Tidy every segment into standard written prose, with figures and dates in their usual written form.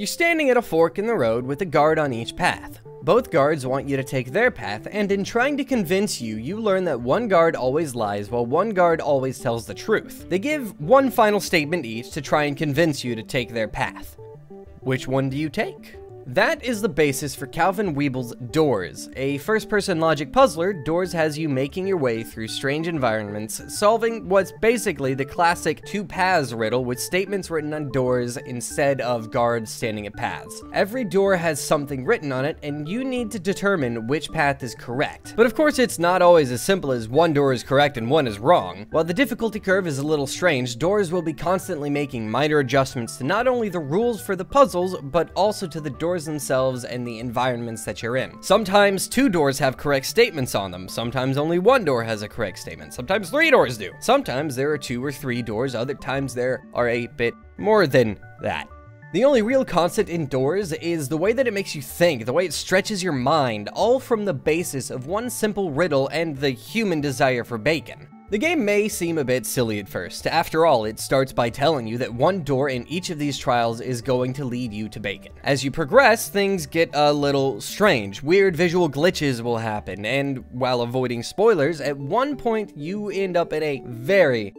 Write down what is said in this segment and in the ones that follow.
You're standing at a fork in the road with a guard on each path. Both guards want you to take their path, and in trying to convince you, you learn that one guard always lies while one guard always tells the truth. They give one final statement each to try and convince you to take their path. Which one do you take? That is the basis for Calvin Weeble's Doors. A first-person logic puzzler, Doors has you making your way through strange environments, solving what's basically the classic two paths riddle with statements written on doors instead of guards standing at paths. Every door has something written on it, and you need to determine which path is correct. But of course, it's not always as simple as one door is correct and one is wrong. While the difficulty curve is a little strange, Doors will be constantly making minor adjustments to not only the rules for the puzzles, but also to the doors themselves and the environments that you're in. Sometimes two doors have correct statements on them, sometimes only one door has a correct statement, sometimes three doors do. Sometimes there are two or three doors, other times there are a bit more than that. The only real constant in Doors is the way that it makes you think, the way it stretches your mind, all from the basis of one simple riddle and the human desire for bacon. The game may seem a bit silly at first. After all, it starts by telling you that one door in each of these trials is going to lead you to bacon. As you progress, things get a little strange. Weird visual glitches will happen, and while avoiding spoilers, at one point you end up in a very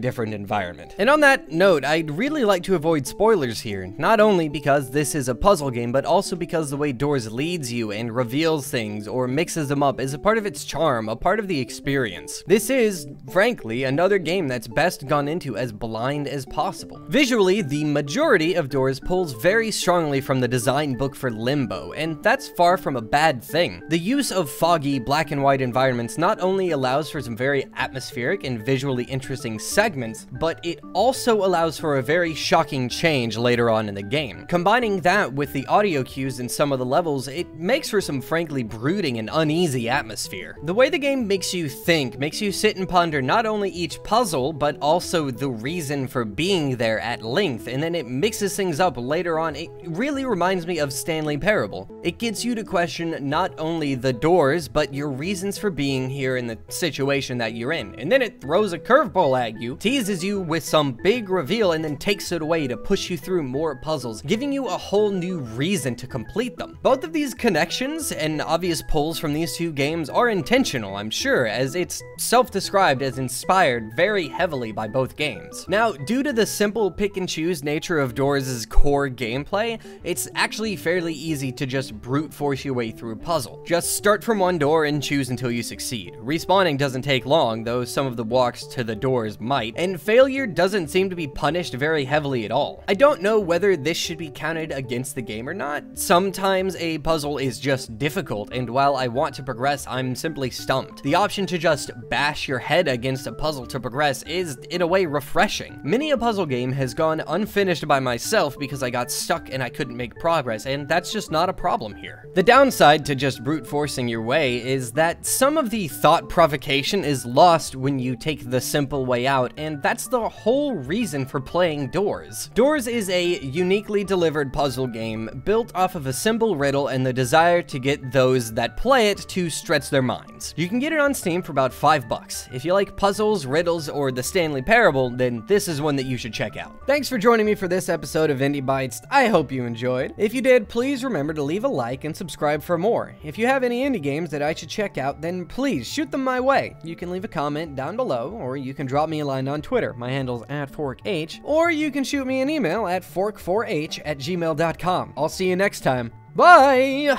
different environment. And on that note, I'd really like to avoid spoilers here, not only because this is a puzzle game, but also because the way Doors leads you and reveals things or mixes them up is a part of its charm, a part of the experience. This is, frankly, another game that's best gone into as blind as possible. Visually, the majority of Doors pulls very strongly from the design book for Limbo, and that's far from a bad thing. The use of foggy, black and white environments not only allows for some very atmospheric and visually interesting segments, but it also allows for a very shocking change later on in the game. Combining that with the audio cues in some of the levels, it makes for some frankly brooding and uneasy atmosphere. The way the game makes you think, makes you sit and ponder not only each puzzle, but also the reason for being there at length, and then it mixes things up later on. It really reminds me of Stanley Parable. It gets you to question not only the doors, but your reasons for being here in the situation that you're in, and then it throws a curveball at you, teases you with some big reveal, and then takes it away to push you through more puzzles, giving you a whole new reason to complete them. Both of these connections and obvious pulls from these two games are intentional, I'm sure, as it's self-described as inspired very heavily by both games. Now, due to the simple pick-and-choose nature of Doors' core gameplay, it's actually fairly easy to just brute force your way through a puzzle. Just start from one door and choose until you succeed. Respawning doesn't take long, though some of the walks to the doors might, and failure doesn't seem to be punished very heavily at all. I don't know whether this should be counted against the game or not. Sometimes a puzzle is just difficult, and while I want to progress, I'm simply stumped. The option to just bash your head against a puzzle to progress is, in a way, refreshing. Many a puzzle game has gone unfinished by myself because I got stuck and I couldn't make progress, and that's just not a problem here. The downside to just brute forcing your way is that some of the thought provocation is lost when you take the simple way out, and that's the whole reason for playing Doors. Doors is a uniquely delivered puzzle game built off of a simple riddle and the desire to get those that play it to stretch their minds. You can get it on Steam for about $5. If you like puzzles, riddles, or the Stanley Parable, then this is one that you should check out. Thanks for joining me for this episode of Indie Bytes. I hope you enjoyed. If you did, please remember to leave a like and subscribe for more. If you have any indie games that I should check out, then please shoot them my way. You can leave a comment down below, or you can drop me a line on Twitter. My handle's @ForkH, or you can shoot me an email at fork4h@gmail.com. I'll see you next time. Bye!